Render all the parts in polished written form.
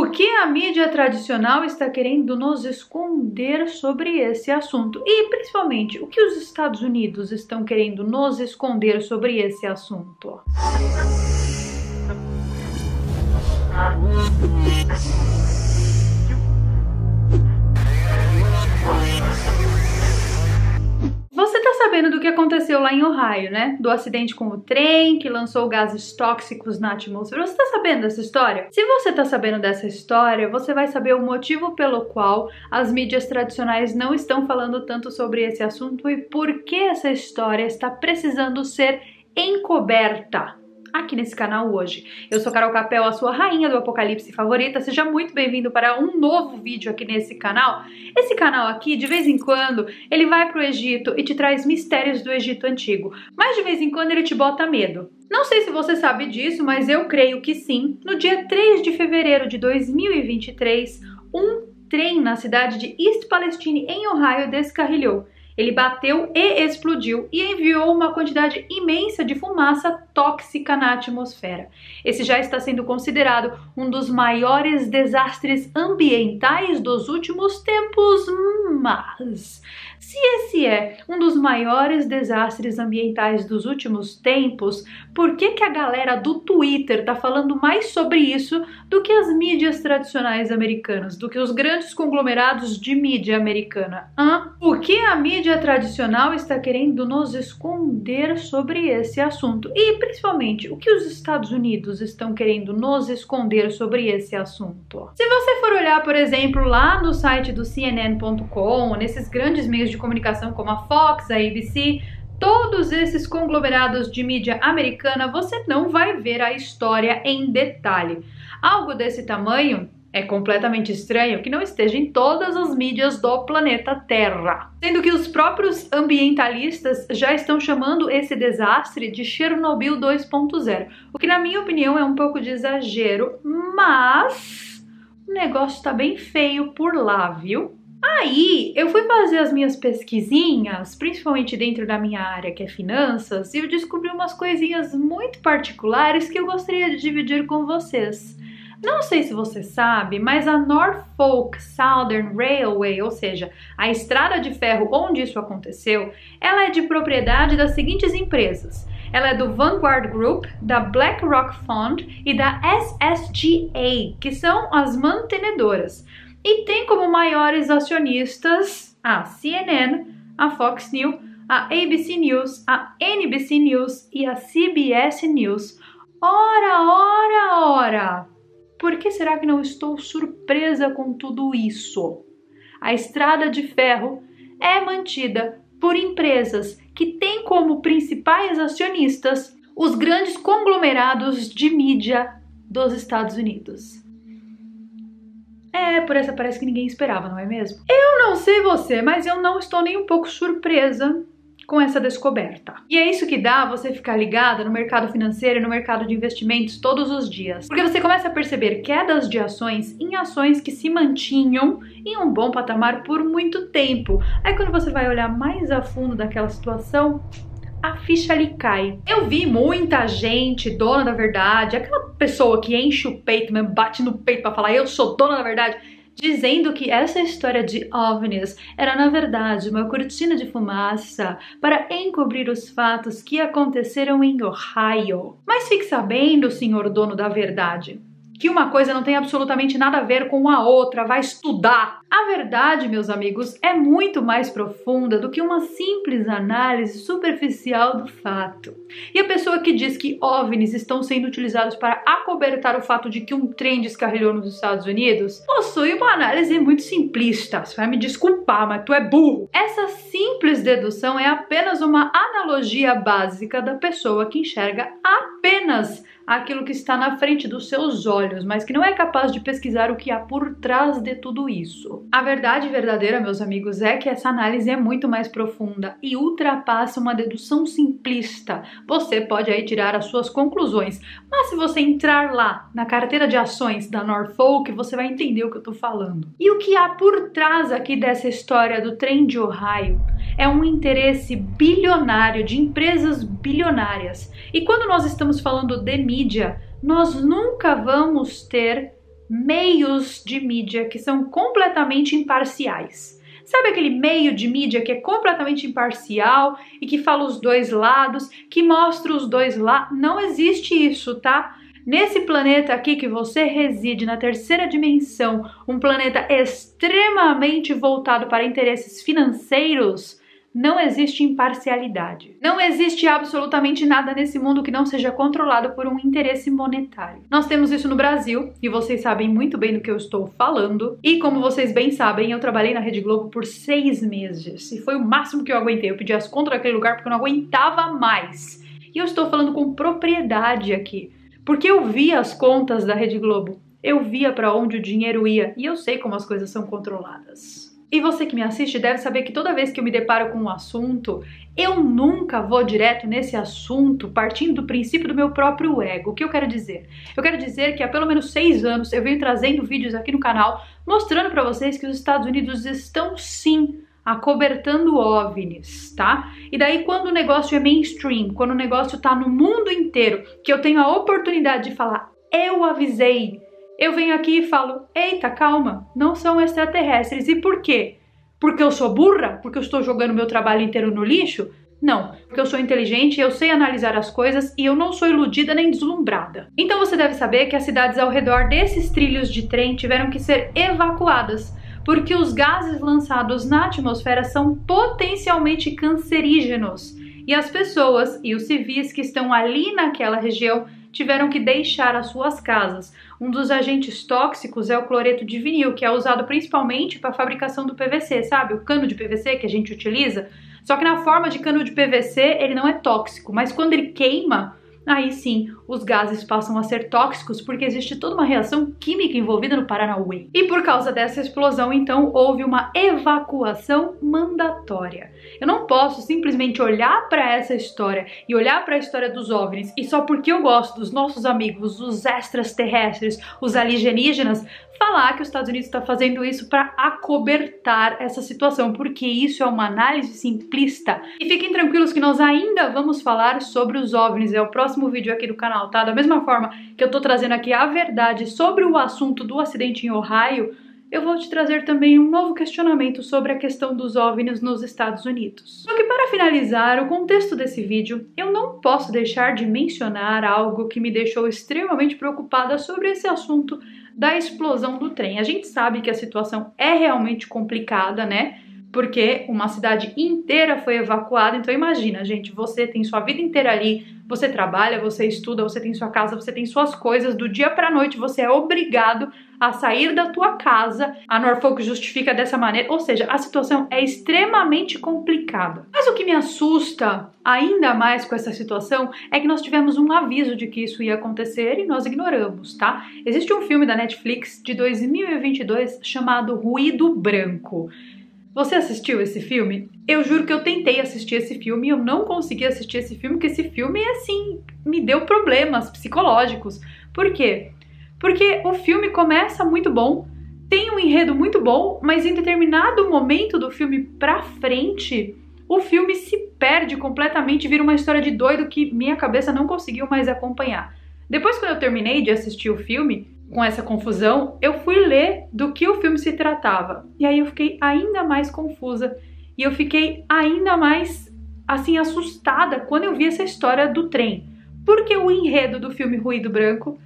O que a mídia tradicional está querendo nos esconder sobre esse assunto? E, principalmente, o que os Estados Unidos estão querendo nos esconder sobre esse assunto? Você tá sabendo do que aconteceu lá em Ohio, né? Do acidente com o trem que lançou gases tóxicos na atmosfera. Você tá sabendo dessa história? Se você tá sabendo dessa história, você vai saber o motivo pelo qual as mídias tradicionais não estão falando tanto sobre esse assunto e por que essa história está precisando ser encoberta aqui nesse canal hoje. Eu sou Carol Capel, a sua rainha do apocalipse favorita. Seja muito bem-vindo para um novo vídeo aqui nesse canal. Esse canal aqui, de vez em quando, ele vai pro Egito e te traz mistérios do Egito Antigo. Mas de vez em quando ele te bota medo. Não sei se você sabe disso, mas eu creio que sim. No dia 3 de fevereiro de 2023, um trem na cidade de East Palestine, em Ohio, descarrilhou. Ele bateu e explodiu e enviou uma quantidade imensa de fumaça tóxica na atmosfera. Esse já está sendo considerado um dos maiores desastres ambientais dos últimos tempos, mas se esse é um dos maiores desastres ambientais dos últimos tempos, por que que a galera do Twitter tá falando mais sobre isso do que as mídias tradicionais americanas, do que os grandes conglomerados de mídia americana? Hã? Por que a mídia tradicional está querendo nos esconder sobre esse assunto? E, principalmente, o que os Estados Unidos estão querendo nos esconder sobre esse assunto? Se você for olhar, por exemplo, lá no site do CNN.com, nesses grandes meios de comunicação como a Fox, a ABC, todos esses conglomerados de mídia americana, você não vai ver a história em detalhe. Algo desse tamanho é completamente estranho que não esteja em todas as mídias do planeta Terra. Sendo que os próprios ambientalistas já estão chamando esse desastre de Chernobyl 2.0, o que, na minha opinião, é um pouco de exagero, mas o negócio tá bem feio por lá, viu? Aí, eu fui fazer as minhas pesquisinhas, principalmente dentro da minha área, que é finanças, e eu descobri umas coisinhas muito particulares que eu gostaria de dividir com vocês. Não sei se você sabe, mas a Norfolk Southern Railway, ou seja, a estrada de ferro onde isso aconteceu, ela é de propriedade das seguintes empresas. Ela é do Vanguard Group, da BlackRock Fund e da SSGA, que são as mantenedoras. E tem como maiores acionistas a CNN, a Fox News, a ABC News, a NBC News e a CBS News. Ora, ora, ora! Por que será que não estou surpresa com tudo isso? A estrada de ferro é mantida por empresas que têm como principais acionistas os grandes conglomerados de mídia dos Estados Unidos. É, por essa parece que ninguém esperava, não é mesmo? Eu não sei você, mas eu não estou nem um pouco surpresa com essa descoberta. E é isso que dá você ficar ligada no mercado financeiro e no mercado de investimentos todos os dias. Porque você começa a perceber quedas de ações em ações que se mantinham em um bom patamar por muito tempo. Aí quando você vai olhar mais a fundo daquela situação, a ficha lhe cai. Eu vi muita gente dona da verdade, aquela pessoa que enche o peito, mesmo bate no peito pra falar eu sou dona da verdade, dizendo que essa história de OVNIs era, na verdade, uma cortina de fumaça para encobrir os fatos que aconteceram em Ohio. Mas fique sabendo, senhor dono da verdade, que uma coisa não tem absolutamente nada a ver com a outra, vai estudar. A verdade, meus amigos, é muito mais profunda do que uma simples análise superficial do fato. E a pessoa que diz que OVNIs estão sendo utilizados para acobertar o fato de que um trem descarrilhou nos Estados Unidos, possui uma análise muito simplista. Você vai me desculpar, mas tu é burro. Essa simples dedução é apenas uma analogia básica da pessoa que enxerga apenas aquilo que está na frente dos seus olhos, mas que não é capaz de pesquisar o que há por trás de tudo isso. A verdade verdadeira, meus amigos, é que essa análise é muito mais profunda e ultrapassa uma dedução simplista. Você pode aí tirar as suas conclusões, mas se você entrar lá na carteira de ações da Norfolk, você vai entender o que eu tô falando. E o que há por trás aqui dessa história do trem de Ohio é um interesse bilionário de empresas bilionárias. E quando nós estamos falando de mídia, nós nunca vamos ter meios de mídia que são completamente imparciais. Sabe aquele meio de mídia que é completamente imparcial e que fala os dois lados, que mostra os dois lados? Não existe isso, tá? Nesse planeta aqui que você reside, na terceira dimensão, um planeta extremamente voltado para interesses financeiros, não existe imparcialidade. Não existe absolutamente nada nesse mundo que não seja controlado por um interesse monetário. Nós temos isso no Brasil, e vocês sabem muito bem do que eu estou falando. E como vocês bem sabem, eu trabalhei na Rede Globo por 6 meses. E foi o máximo que eu aguentei. Eu pedi as contas daquele lugar porque eu não aguentava mais. E eu estou falando com propriedade aqui, porque eu via as contas da Rede Globo. Eu via para onde o dinheiro ia. E eu sei como as coisas são controladas. E você que me assiste deve saber que toda vez que eu me deparo com um assunto, eu nunca vou direto nesse assunto partindo do princípio do meu próprio ego. O que eu quero dizer? Eu quero dizer que há pelo menos 6 anos eu venho trazendo vídeos aqui no canal mostrando para vocês que os Estados Unidos estão sim acobertando OVNIs, tá? E daí quando o negócio é mainstream, quando o negócio tá no mundo inteiro, que eu tenho a oportunidade de falar, eu avisei. Eu venho aqui e falo, eita, calma, não são extraterrestres. E por quê? Porque eu sou burra? Porque eu estou jogando meu trabalho inteiro no lixo? Não, porque eu sou inteligente, eu sei analisar as coisas e eu não sou iludida nem deslumbrada. Então você deve saber que as cidades ao redor desses trilhos de trem tiveram que ser evacuadas, porque os gases lançados na atmosfera são potencialmente cancerígenos. E as pessoas e os civis que estão ali naquela região tiveram que deixar as suas casas. Um dos agentes tóxicos é o cloreto de vinil, que é usado principalmente para a fabricação do PVC, sabe? O cano de PVC que a gente utiliza. Só que na forma de cano de PVC ele não é tóxico, mas quando ele queima, aí sim os gases passam a ser tóxicos, porque existe toda uma reação química envolvida no Paranauê. E por causa dessa explosão, então, houve uma evacuação mandatória. Eu não posso simplesmente olhar para essa história e olhar para a história dos OVNIs e só porque eu gosto dos nossos amigos, os extraterrestres, os alienígenas, falar que os Estados Unidos está fazendo isso para acobertar essa situação, porque isso é uma análise simplista. E fiquem tranquilos que nós ainda vamos falar sobre os OVNIs, é o próximo vídeo aqui do canal, tá? Da mesma forma que eu tô trazendo aqui a verdade sobre o assunto do acidente em Ohio, eu vou te trazer também um novo questionamento sobre a questão dos OVNIs nos Estados Unidos. Só que para finalizar o contexto desse vídeo, eu não posso deixar de mencionar algo que me deixou extremamente preocupada sobre esse assunto da explosão do trem. A gente sabe que a situação é realmente complicada, né? Porque uma cidade inteira foi evacuada, então imagina, gente, você tem sua vida inteira ali, você trabalha, você estuda, você tem sua casa, você tem suas coisas, do dia pra noite você é obrigado a sair da tua casa, a Norfolk justifica dessa maneira, ou seja, a situação é extremamente complicada. Mas o que me assusta ainda mais com essa situação é que nós tivemos um aviso de que isso ia acontecer e nós ignoramos, tá? Existe um filme da Netflix de 2022 chamado Ruído Branco. Você assistiu esse filme? Eu juro que eu tentei assistir esse filme e eu não consegui assistir esse filme, porque esse filme, assim, me deu problemas psicológicos. Por quê? Porque o filme começa muito bom, tem um enredo muito bom, mas em determinado momento do filme pra frente, o filme se perde completamente, vira uma história de doido que minha cabeça não conseguiu mais acompanhar. Depois, quando eu terminei de assistir o filme, com essa confusão, eu fui ler do que o filme se tratava. E aí eu fiquei ainda mais confusa. E eu fiquei ainda mais, assim, assustada quando eu vi essa história do trem. Porque o enredo do filme Ruído Branco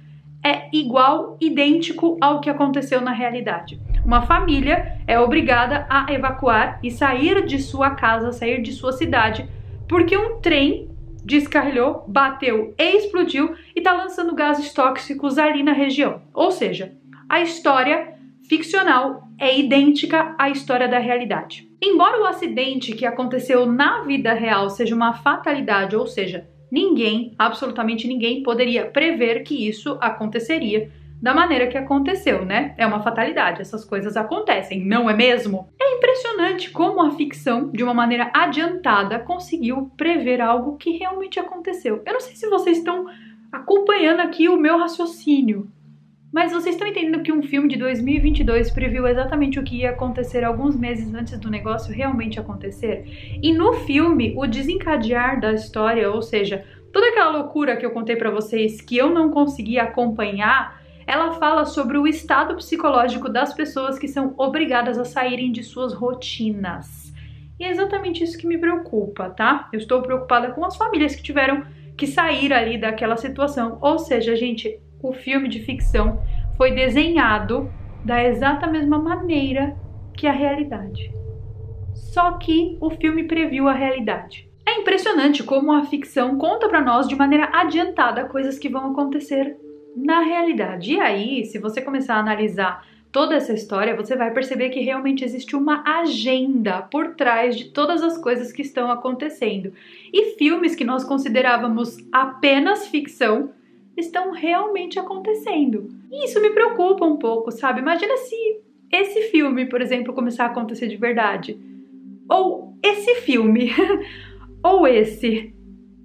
é igual, idêntico ao que aconteceu na realidade. Uma família é obrigada a evacuar e sair de sua casa, sair de sua cidade, porque um trem descarrilhou, bateu e explodiu e tá lançando gases tóxicos ali na região. Ou seja, a história ficcional é idêntica à história da realidade. Embora o acidente que aconteceu na vida real seja uma fatalidade, ou seja, ninguém, absolutamente ninguém, poderia prever que isso aconteceria da maneira que aconteceu, né? É uma fatalidade, essas coisas acontecem, não é mesmo? É impressionante como a ficção, de uma maneira adiantada, conseguiu prever algo que realmente aconteceu. Eu não sei se vocês estão acompanhando aqui o meu raciocínio, mas vocês estão entendendo que um filme de 2022 previu exatamente o que ia acontecer alguns meses antes do negócio realmente acontecer? E no filme, o desencadear da história, ou seja, toda aquela loucura que eu contei pra vocês que eu não conseguia acompanhar, Ela fala sobre o estado psicológico das pessoas que são obrigadas a saírem de suas rotinas. E é exatamente isso que me preocupa, tá? Eu estou preocupada com as famílias que tiveram que sair ali daquela situação. Ou seja, gente, o filme de ficção foi desenhado da exata mesma maneira que a realidade. Só que o filme previu a realidade. É impressionante como a ficção conta pra nós de maneira adiantada coisas que vão acontecer na realidade. E aí, se você começar a analisar toda essa história, você vai perceber que realmente existe uma agenda por trás de todas as coisas que estão acontecendo. E filmes que nós considerávamos apenas ficção estão realmente acontecendo. E isso me preocupa um pouco, sabe? Imagina se esse filme, por exemplo, começar a acontecer de verdade. Ou esse filme. Ou esse,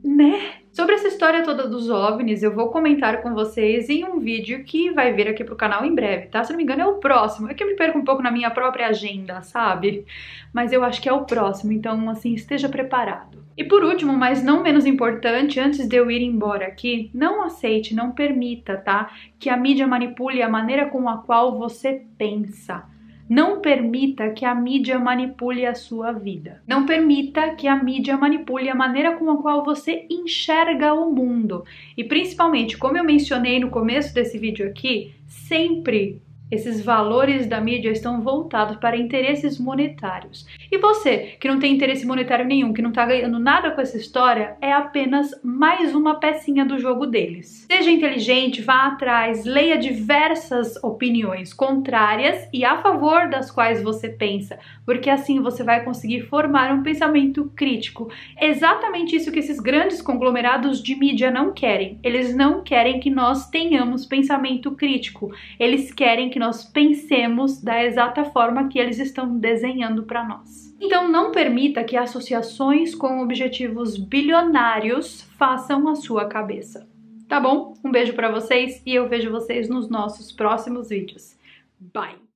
né? Sobre essa história toda dos OVNIs, eu vou comentar com vocês em um vídeo que vai vir aqui pro canal em breve, tá? Se não me engano é o próximo, é que eu me perco um pouco na minha própria agenda, sabe? Mas eu acho que é o próximo, então assim, esteja preparado. E por último, mas não menos importante, antes de eu ir embora aqui, não aceite, não permita, tá? Que a mídia manipule a maneira com a qual você pensa. Não permita que a mídia manipule a sua vida. Não permita que a mídia manipule a maneira com a qual você enxerga o mundo. E principalmente, como eu mencionei no começo desse vídeo aqui, sempre esses valores da mídia estão voltados para interesses monetários. E você, que não tem interesse monetário nenhum, que não tá ganhando nada com essa história, é apenas mais uma pecinha do jogo deles. Seja inteligente, vá atrás, leia diversas opiniões contrárias e a favor das quais você pensa, porque assim você vai conseguir formar um pensamento crítico. É exatamente isso que esses grandes conglomerados de mídia não querem. Eles não querem que nós tenhamos pensamento crítico. Eles querem que nós pensemos da exata forma que eles estão desenhando para nós. Então não permita que associações com objetivos bilionários façam a sua cabeça. Tá bom? Um beijo para vocês e eu vejo vocês nos nossos próximos vídeos. Bye!